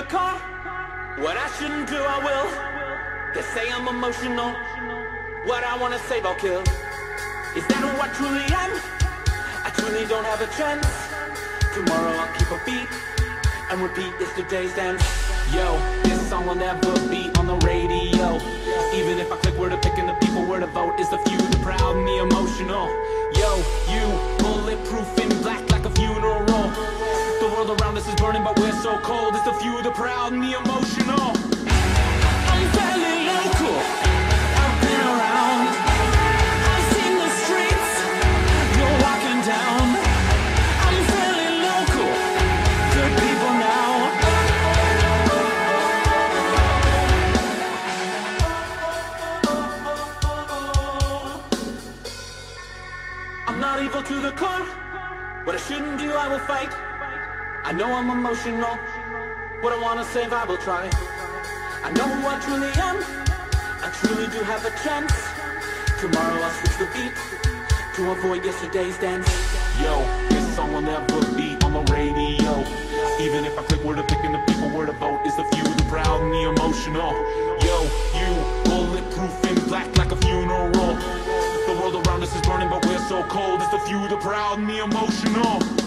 the car. What I shouldn't do, I will. They say I'm emotional. What I wanna save, I'll kill. Is that who I truly am? I truly don't have a chance. Tomorrow I'll keep a beat and repeat yesterday's dance. Yo, this song will never be on the radio. Even if I click where to pick and the people where to vote, is the few, the proud, and the emotional. Yo, you, bulletproof in black like a funeral. The world around us is burning, but we're so cold. It's the few, the proud, and the emotional. I'm fairly local. I've been around. I've seen the streets you're walking down. I'm fairly local. Good people now. I'm not evil to the core. What I shouldn't do, I will fight. I know I'm emotional. What I wanna save, I will try. I know who I truly am. I truly do have a chance. Tomorrow I'll switch the beat to avoid yesterday's dance. Yo, this song will never be on the radio. Even if I click where to pick and the people where to vote, is the few, the proud, and the emotional. Yo, you, bulletproof in black like a funeral. The world around us is burning, but we're so cold. It's the few, the proud, and the emotional.